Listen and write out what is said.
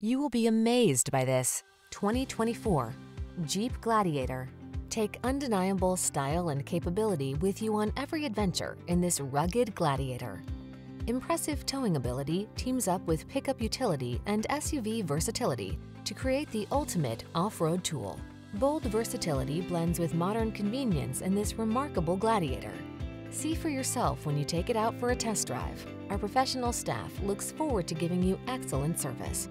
You will be amazed by this 2024 Jeep Gladiator. Take undeniable style and capability with you on every adventure in this rugged Gladiator. Impressive towing ability teams up with pickup utility and SUV versatility to create the ultimate off-road tool. Bold versatility blends with modern convenience in this remarkable Gladiator. See for yourself when you take it out for a test drive. Our professional staff looks forward to giving you excellent service.